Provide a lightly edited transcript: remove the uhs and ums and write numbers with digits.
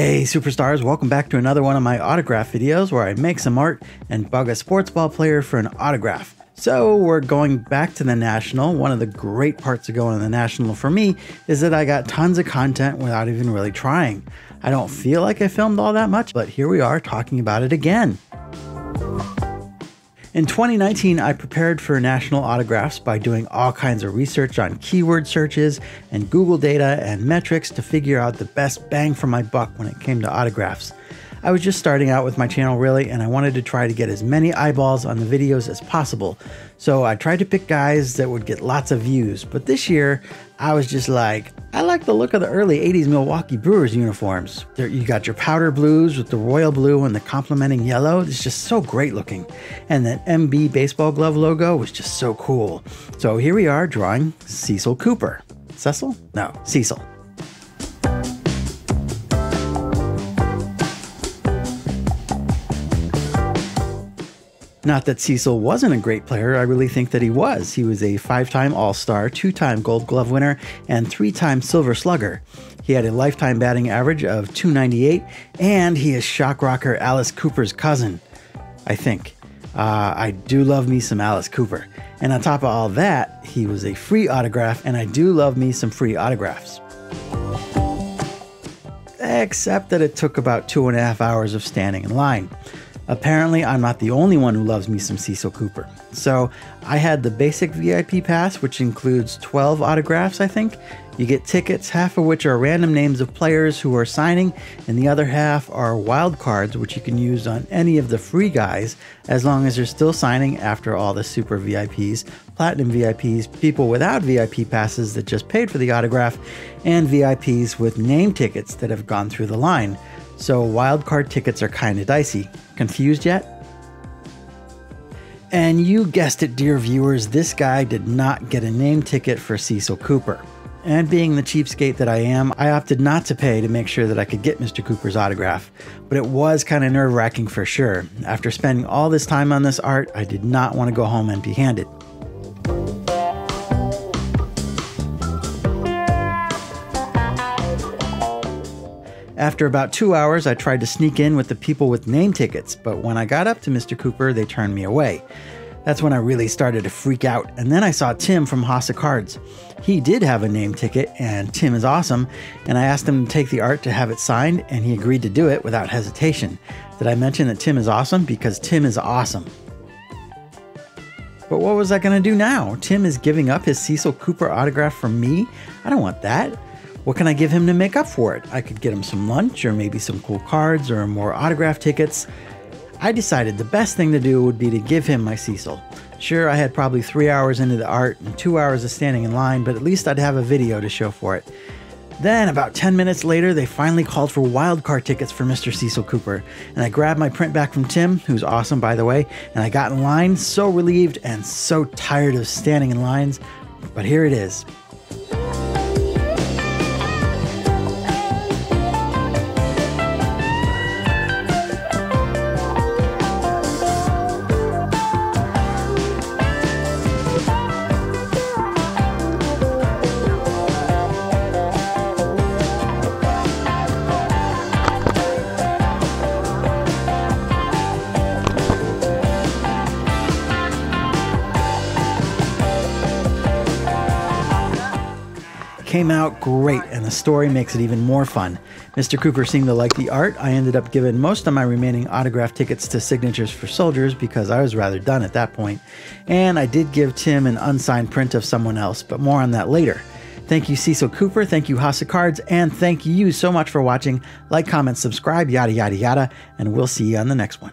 Hey superstars, welcome back to another one of my autograph videos where I make some art and bug a sports ball player for an autograph. So we're going back to the National. One of the great parts of going to the National for me is that I got tons of content without even really trying. I don't feel like I filmed all that much, but here we are talking about it again. In 2019, I prepared for National autographs by doing all kinds of research on keyword searches and Google data and metrics to figure out the best bang for my buck when it came to autographs. I was just starting out with my channel really, and I wanted to try to get as many eyeballs on the videos as possible. So I tried to pick guys that would get lots of views, but this year I was just like, I like the look of the early 80s Milwaukee Brewers uniforms. You got your powder blues with the royal blue and the complementing yellow. It's just so great looking. And that MB baseball glove logo was just so cool. So here we are drawing Cecil Cooper. Cecil? No, Cecil. Not that Cecil wasn't a great player, I really think that he was. He was a five-time All-Star, two-time Gold Glove winner, and three-time Silver Slugger. He had a lifetime batting average of .298, and he is shock rocker Alice Cooper's cousin, I think. I do love me some Alice Cooper. And on top of all that, he was a free autograph, and I do love me some free autographs. Except that it took about 2.5 hours of standing in line. Apparently, I'm not the only one who loves me some Cecil Cooper. So I had the basic VIP pass, which includes 12 autographs, I think. You get tickets, half of which are random names of players who are signing, and the other half are wild cards, which you can use on any of the free guys, as long as they're still signing after all the super VIPs, platinum VIPs, people without VIP passes that just paid for the autograph, and VIPs with name tickets that have gone through the line. So wildcard tickets are kinda dicey. Confused yet? And you guessed it, dear viewers, this guy did not get a name ticket for Cecil Cooper. And being the cheapskate that I am, I opted not to pay to make sure that I could get Mr. Cooper's autograph. But it was kinda nerve-wracking for sure. After spending all this time on this art, I did not want to go home empty-handed. After about 2 hours, I tried to sneak in with the people with name tickets, but when I got up to Mr. Cooper, they turned me away. That's when I really started to freak out, and then I saw Tim from Hoss of Cards. He did have a name ticket, and Tim is awesome, and I asked him to take the art to have it signed, and he agreed to do it without hesitation. Did I mention that Tim is awesome? Because Tim is awesome. But what was I gonna do now? Tim is giving up his Cecil Cooper autograph for me? I don't want that. What can I give him to make up for it? I could get him some lunch or maybe some cool cards or more autograph tickets. I decided the best thing to do would be to give him my Cecil. Sure, I had probably 3 hours into the art and 2 hours of standing in line, but at least I'd have a video to show for it. Then about 10 minutes later, they finally called for wildcard tickets for Mr. Cecil Cooper. And I grabbed my print back from Tim, who's awesome by the way, and I got in line, so relieved and so tired of standing in lines, but here it is. Came out great, and the story makes it even more fun. Mr. Cooper seemed to like the art. I ended up giving most of my remaining autograph tickets to Signatures for Soldiers because I was rather done at that point. And I did give Tim an unsigned print of someone else, but more on that later. Thank you Cecil Cooper, thank you Hoss of Cards, and thank you so much for watching. Like, comment, subscribe, yada yada yada, and we'll see you on the next one.